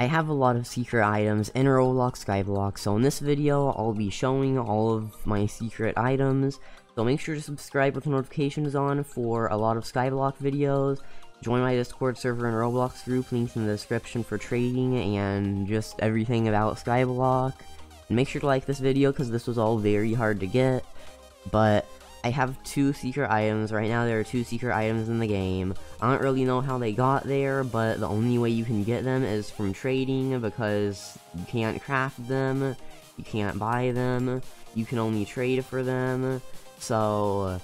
I have a lot of secret items in Roblox Skyblock, so in this video I'll be showing all of my secret items, so make sure to subscribe with notifications on for a lot of Skyblock videos. Join my Discord server and Roblox group, links in the description for trading and just everything about Skyblock. And make sure to like this video because this was all very hard to get, but I have two secret items. Right now there are two secret items in the game. I don't really know how they got there, but the only way you can get them is from trading because you can't craft them, you can't buy them, you can only trade for them. So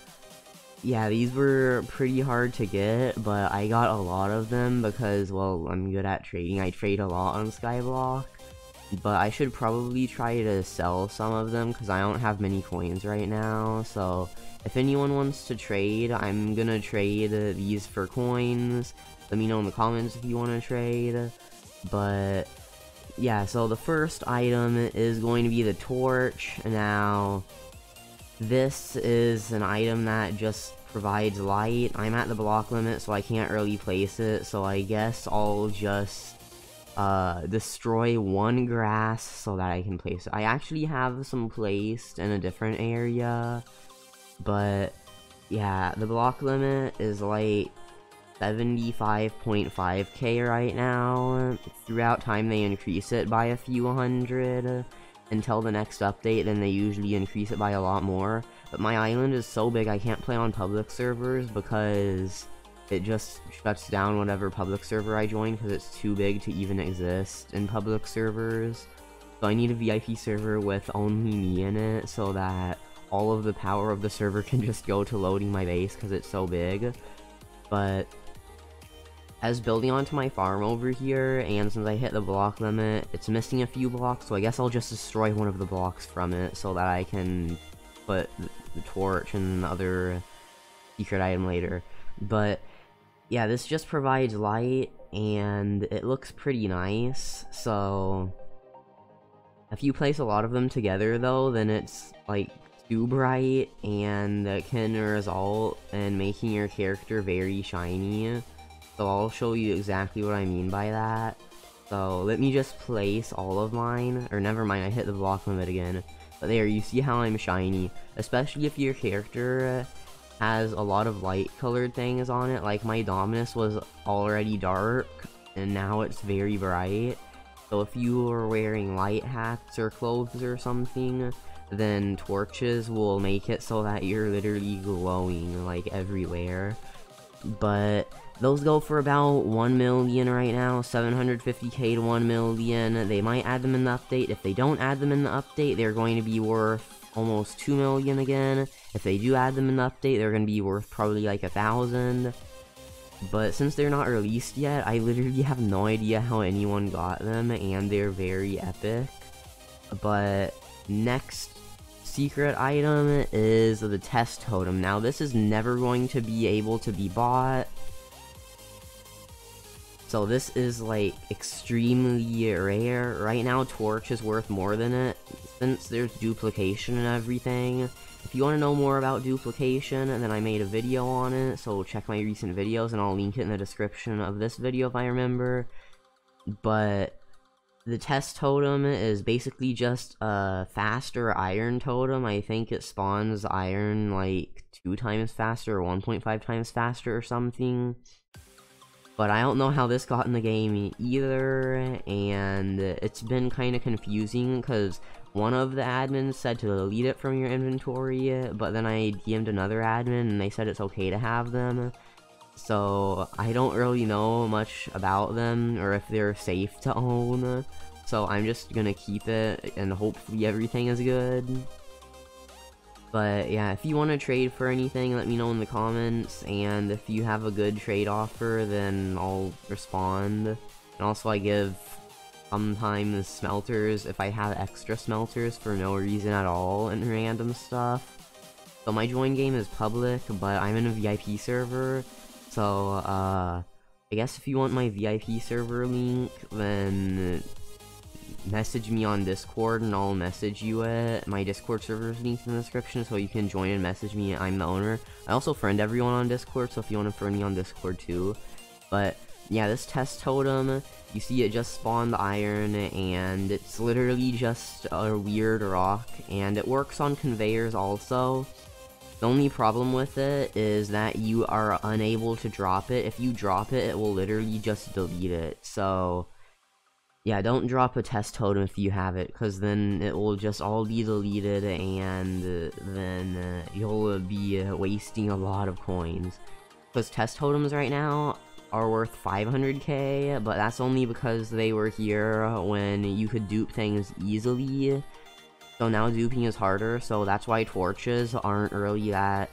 yeah, these were pretty hard to get, but I got a lot of them because, well, I'm good at trading. I trade a lot on Skyblock, but I should probably try to sell some of them because I don't have many coins right now. So if anyone wants to trade, I'm gonna trade these for coins. Let me know in the comments if you want to trade. But yeah, so the first item is going to be the torch. Now this is an item that just provides light. I'm at the block limit, so I can't really place it, so I guess I'll just destroy one grass so that I can place it. I actually have some placed in a different area, but yeah, the block limit is like 75.5k right now. Throughout time they increase it by a few hundred. Until the next update, then they usually increase it by a lot more. But my island is so big I can't play on public servers because it just shuts down whatever public server I join because it's too big to even exist in public servers. So I need a VIP server with only me in it so that all of the power of the server can just go to loading my base because it's so big. But as building onto my farm over here, and since I hit the block limit, it's missing a few blocks, so I guess I'll just destroy one of the blocks from it so that I can put the torch and the other secret item later. But yeah, this just provides light, and it looks pretty nice. So if you place a lot of them together, though, then it's like too bright, and that can result in making your character very shiny. So I'll show you exactly what I mean by that. So let me just place all of mine, or never mind, I hit the block limit again. But there, you see how I'm shiny, especially if your character has a lot of light colored things on it. Like my Dominus was already dark and now it's very bright. So if you are wearing light hats or clothes or something, then torches will make it so that you're literally glowing like everywhere. But those go for about 1 million right now, 750k to 1 million. They might add them in the update. If they don't add them in the update, they're going to be worth almost 2 million again. If they do add them in the update, they're going to be worth probably like 1,000. But since they're not released yet, I literally have no idea how anyone got them, and they're very epic. But next secret item is the Test Totem. Now this is never going to be able to be bought. So this is like extremely rare. Right now Torch is worth more than it since there's duplication and everything. If you want to know more about duplication, then I made a video on it, so check my recent videos and I'll link it in the description of this video if I remember. But the Test Totem is basically just a faster iron totem. I think it spawns iron like 2 times faster or 1.5 times faster or something. But I don't know how this got in the game either, and it's been kind of confusing because one of the admins said to delete it from your inventory, but then I DM'd another admin and they said it's okay to have them. So I don't really know much about them or if they're safe to own, so I'm just gonna keep it and hopefully everything is good. But yeah, if you want to trade for anything, let me know in the comments, and if you have a good trade offer, then I'll respond. And also I give sometimes smelters if I have extra smelters for no reason at all and random stuff. So my join game is public, but I'm in a VIP server. So, I guess if you want my VIP server link, then message me on Discord and I'll message you it. My Discord server's linked in the description, so you can join and message me. I'm the owner. I also friend everyone on Discord, so if you want to friend me on Discord too. But yeah, this test totem, you see it just spawned iron, and it's literally just a weird rock, and it works on conveyors also. The only problem with it is that you are unable to drop it. If you drop it, it will literally just delete it. So yeah, don't drop a test totem if you have it, because then it will just all be deleted, and then you'll be wasting a lot of coins. Because test totems right now are worth 500k, but that's only because they were here when you could dupe things easily. So now duping is harder, so that's why torches aren't really that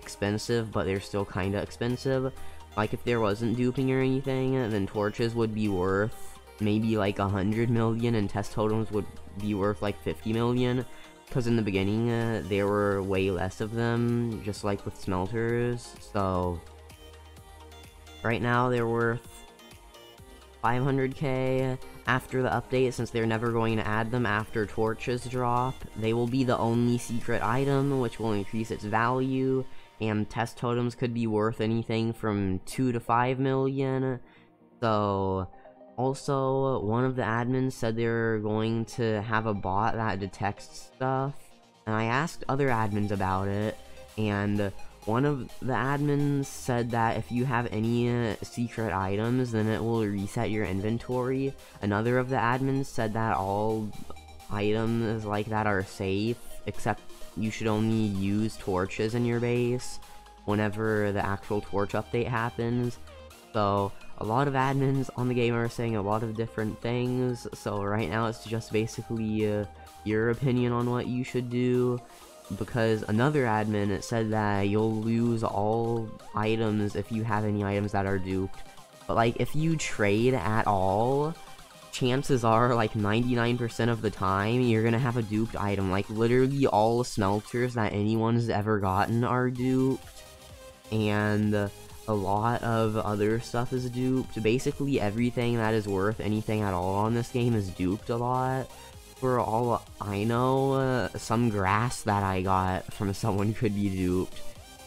expensive, but they're still kinda expensive. Like, if there wasn't duping or anything, then torches would be worth maybe like 100 million, and test totems would be worth like 50 million, because in the beginning there were way less of them, just like with smelters. So right now they're worth 500k. After the update, since they're never going to add them after torches drop, they will be the only secret item, which will increase its value, and test totems could be worth anything from 2 to 5 million. So, also, one of the admins said they're going to have a bot that detects stuff, and I asked other admins about it, and one of the admins said that if you have any secret items, then it will reset your inventory. Another of the admins said that all items like that are safe, except you should only use torches in your base whenever the actual torch update happens. So a lot of admins on the game are saying a lot of different things, so right now it's just basically your opinion on what you should do. Because another admin said that you'll lose all items if you have any items that are duped, but like, if you trade at all, chances are like 99% of the time you're gonna have a duped item. Like, literally all smelters that anyone's ever gotten are duped, and a lot of other stuff is duped. Basically everything that is worth anything at all on this game is duped a lot. For all I know, some grass that I got from someone could be duped,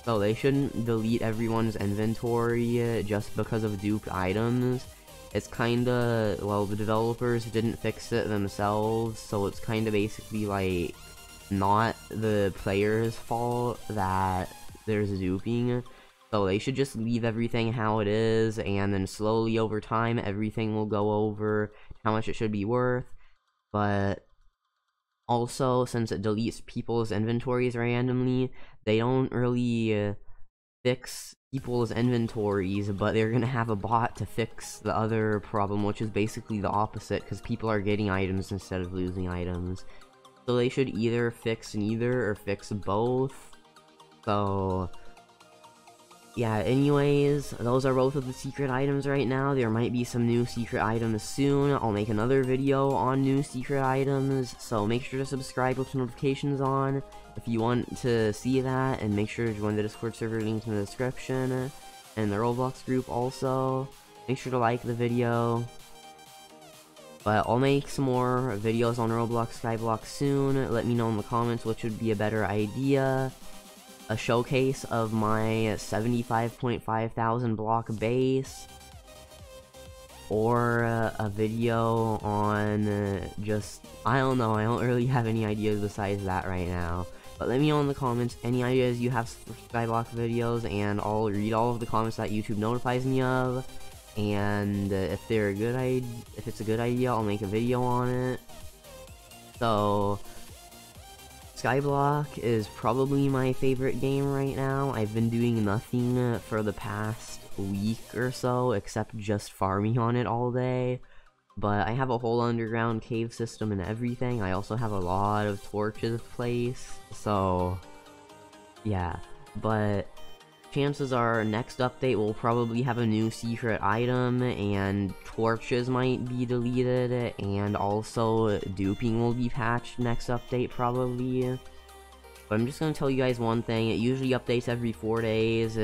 so they shouldn't delete everyone's inventory just because of duped items. It's kinda, well, the developers didn't fix it themselves, so it's kinda basically like not the player's fault that there's duping, so they should just leave everything how it is, and then slowly over time everything will go over how much it should be worth. But also, since it deletes people's inventories randomly, they don't really fix people's inventories, but they're gonna have a bot to fix the other problem, which is basically the opposite, because people are getting items instead of losing items. So they should either fix neither or fix both. So yeah, anyways, those are both of the secret items right now. There might be some new secret items soon. I'll make another video on new secret items, so make sure to subscribe with notifications on if you want to see that, and make sure to join the Discord server, linked in the description, and the Roblox group also. Make sure to like the video. But I'll make some more videos on Roblox Skyblock soon. Let me know in the comments which would be a better idea. A showcase of my 75,500 block base, or a video on just, I don't know, I don't really have any ideas besides that right now. But let me know in the comments any ideas you have for Skyblock videos, and I'll read all of the comments that YouTube notifies me of, and if it's a good idea, I'll make a video on it. So Skyblock is probably my favorite game right now. I've been doing nothing for the past week or so except just farming on it all day, but I have a whole underground cave system and everything. I also have a lot of torches placed, so yeah. But chances are next update will probably have a new secret item, and torches might be deleted, and also duping will be patched next update probably. But I'm just gonna tell you guys one thing, it usually updates every 4 days.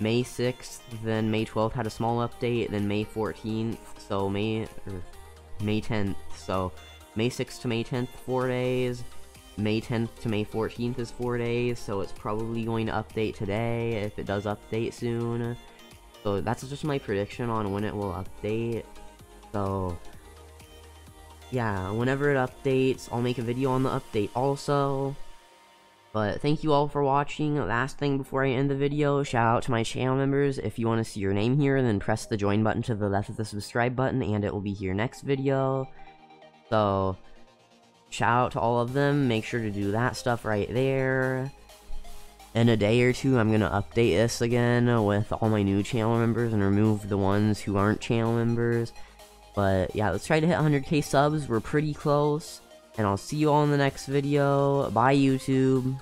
May 6th, then May 12th had a small update, then May 14th, so May 10th, so May 6th to May 10th, 4 days. May 10th to May 14th is 4 days, so it's probably going to update today if it does update soon. So that's just my prediction on when it will update. So yeah, whenever it updates, I'll make a video on the update also. But thank you all for watching. Last thing before I end the video, shout out to my channel members. If you want to see your name here, then press the join button to the left of the subscribe button, and it will be here next video. So shout out to all of them. Make sure to do that stuff right there. In a day or two, I'm going to update this again with all my new channel members and remove the ones who aren't channel members. But yeah, let's try to hit 100k subs. We're pretty close. And I'll see you all in the next video. Bye, YouTube.